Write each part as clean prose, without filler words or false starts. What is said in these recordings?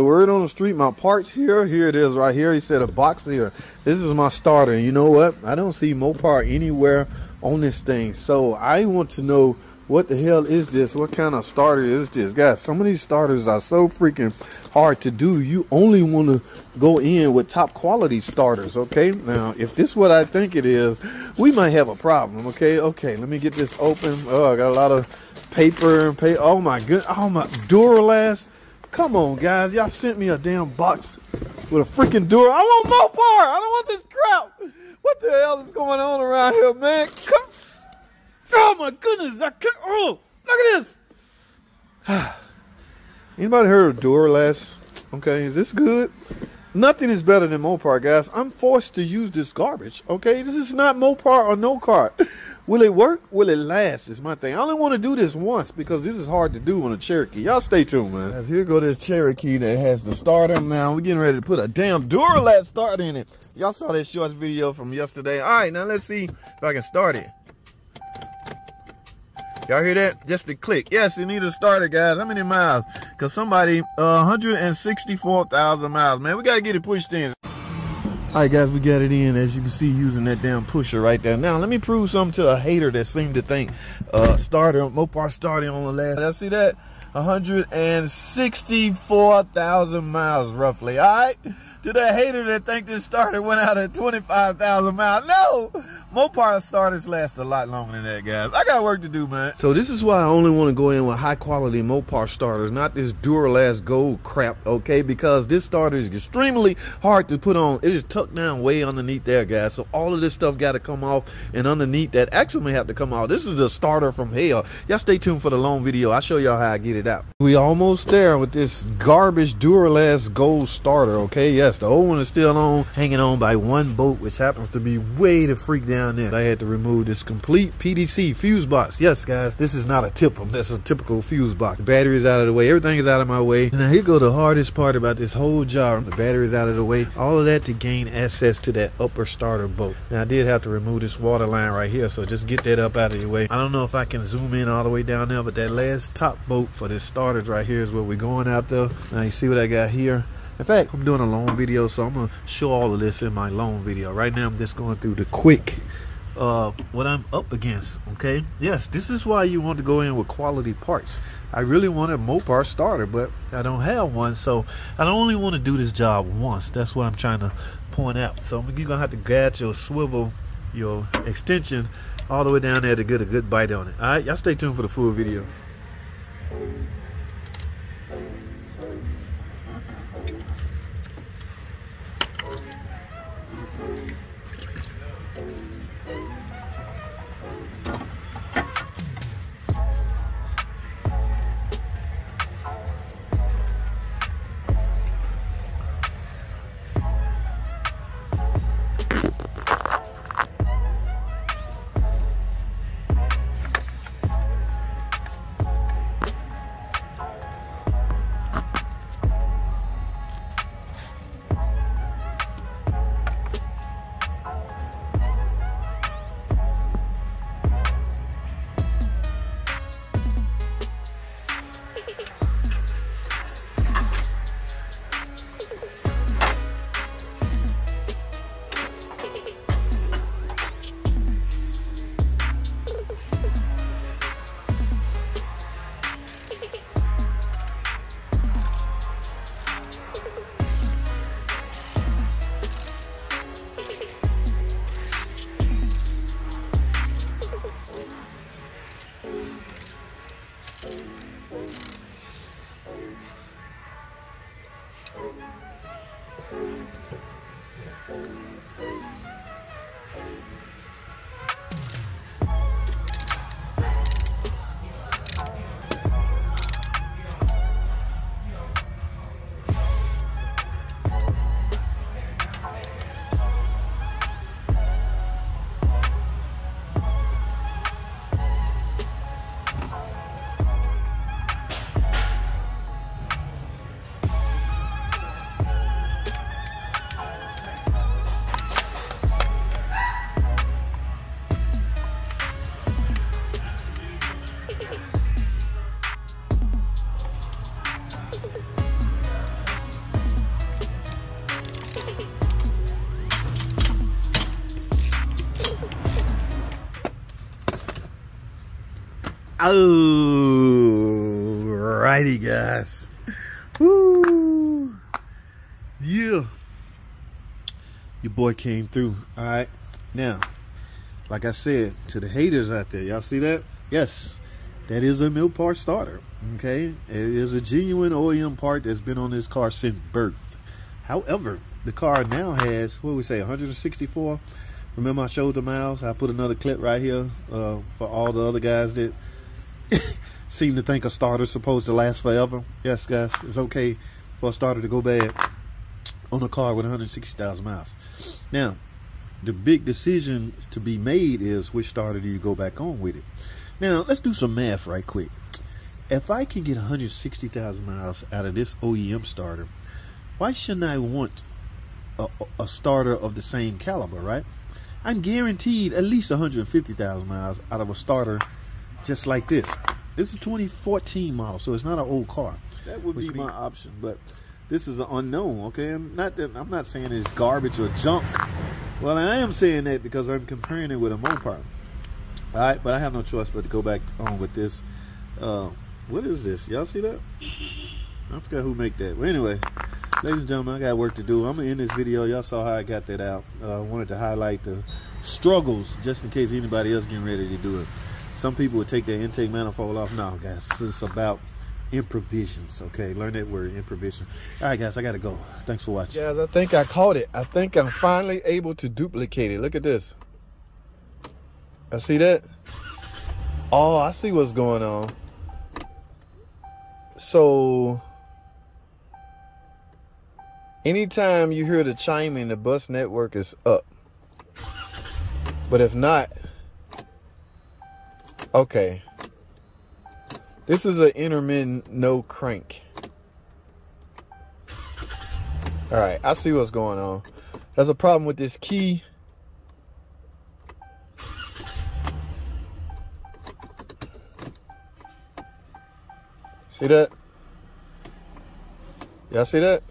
The word on the street, my part's here. Here it is right here. He said a box here. This is my starter. You know what? I don't see Mopar anywhere on this thing. So I want to know, what the hell is this? What kind of starter is this? Guys, some of these starters are so freaking hard to do. You only want to go in with top quality starters, okay? Now, if this is what I think it is, we might have a problem, okay? Okay, let me get this open. Oh, I got a lot of paper and paper. Oh, my good. Oh, my Duralast. Come on, guys. Y'all sent me a damn box with a freaking Duralast. I want Mopar. I don't want this crap. What the hell is going on around here, man? Come on. Oh my goodness, I can't, oh, look at this. Anybody heard of Duralast? Okay, is this good? Nothing is better than Mopar, guys. I'm forced to use this garbage, okay? This is not Mopar or no car. Will it work? Will it last is my thing. I only want to do this once because this is hard to do on a Cherokee. Y'all stay tuned, man. Guys, here go this Cherokee that has the starter now. We're getting ready to put a damn Duralast starter in it. Y'all saw that short video from yesterday. All right, now let's see if I can start it. Y'all hear that? Just the click. Yes, it needs a starter, guys. How many miles? Because somebody, 164,000 miles. Man, we got to get it pushed in. All right, guys, we got it in, as you can see, using that damn pusher right there. Now, let me prove something to a hater that seemed to think Mopar starter on the last. Y'all see that? 164,000 miles, roughly, all right? To the hater that think this starter went out at 25,000 miles. No! Mopar starters last a lot longer than that, guys. I got work to do, man. So this is why I only want to go in with high-quality Mopar starters, not this Duralast Gold crap, okay? Because this starter is extremely hard to put on. It is tucked down way underneath there, guys. So all of this stuff got to come off, and underneath that actually may have to come off. This is a starter from hell. Y'all stay tuned for the long video. I'll show y'all how I get it out. We almost there with this garbage Duralast Gold starter, okay? Yes, the old one is still on, hanging on by one bolt, which happens to be way the freak down. I had to remove this complete PDC fuse box. Yes, guys, this is not a tipum. That's a typical fuse box. The battery is out of the way. Everything is out of my way. Now, here go the hardest part about this whole job. The battery is out of the way. All of that to gain access to that upper starter bolt. Now, I did have to remove this water line right here, so just get that up out of your way. I don't know if I can zoom in all the way down there, but that last top bolt for this starter right here is where we're going out there. Now, you see what I got here? In fact, I'm doing a long video, so I'm going to show all of this in my long video. Right now, I'm just going through the quick what I'm up against, okay? Yes, this is why you want to go in with quality parts. I really want a Mopar starter, but I don't have one, so I only want to do this job once. That's what I'm trying to point out. So you're going to have to guide your swivel, your extension, all the way down there to get a good bite on it. All right, y'all stay tuned for the full video. Alrighty, guys. Woo. Yeah. Your boy came through. Alright. Now, like I said, to the haters out there, y'all see that? Yes. That is a Mopar starter. Okay. It is a genuine OEM part that's been on this car since birth. However, the car now has, what do we say, 164. Remember I showed the miles? I put another clip right here for all the other guys that seem to think a starter's supposed to last forever. Yes, guys, it's okay for a starter to go bad on a car with 160,000 miles. Now, the big decision to be made is which starter do you go back on with it. Now, let's do some math right quick. If I can get 160,000 miles out of this OEM starter, why shouldn't I want a starter of the same caliber, right? I'm guaranteed at least 150,000 miles out of a starter just like this. This is a 2014 model, so it's not an old car. That would be my option, but this is an unknown, okay? I'm not saying it's garbage or junk. Well, I am saying that because I'm comparing it with a Mopar. All right, but I have no choice but to go back on with this. What is this? Y'all see that? I forgot who made that. Well, anyway, ladies and gentlemen, I got work to do. I'm going to end this video. Y'all saw how I got that out. I wanted to highlight the struggles just in case anybody else getting ready to do it. Some people would take their intake manifold off. No, guys, it's about improvisions, okay? Learn that word, improvisation. All right, guys, I got to go. Thanks for watching. Guys, I think I caught it. I think I'm finally able to duplicate it. Look at this. I see that? Oh, I see what's going on. So anytime you hear the chiming, the bus network is up. But if not, okay. This is an intermittent no crank. All right, I see what's going on. There's a problem with this key. See that? Y'all see that?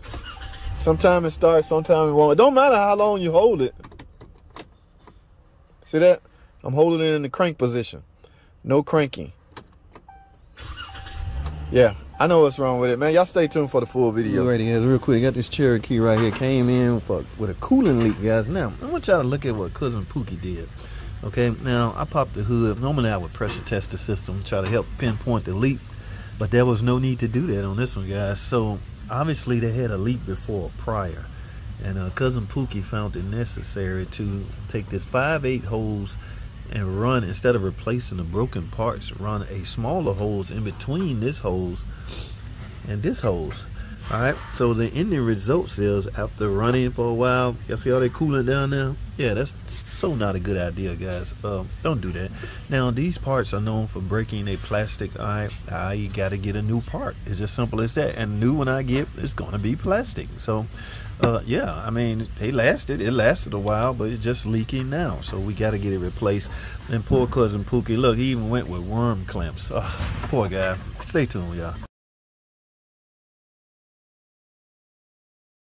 Sometimes it starts, sometimes it won't. It don't matter how long you hold it. See that? I'm holding it in the crank position. No cranking. Yeah, I know what's wrong with it, man. Y'all stay tuned for the full video. All right, guys, real quick. I got this Cherokee right here. Came in with a coolant leak, guys. Now, I want y'all to look at what Cousin Pookie did. Okay, now, I popped the hood. Normally, I would pressure test the system, try to help pinpoint the leak. But there was no need to do that on this one, guys. So obviously they had a leak before prior, and Cousin Pookie found it necessary to take this 5/8 hose and run, instead of replacing the broken parts, run a smaller hose in between this hose and this hose. All right, so the ending results is, after running for a while, y'all see all that coolant down there? Yeah, that's so not a good idea, guys. Don't do that. Now, these parts are known for breaking a plastic. All right, you got to get a new part. It's as simple as that. And new one I get, it's going to be plastic. So, yeah, I mean, it lasted a while, but it's just leaking now. So we got to get it replaced. And poor Cousin Pookie, look, he even went with worm clamps. Oh, poor guy. Stay tuned, y'all.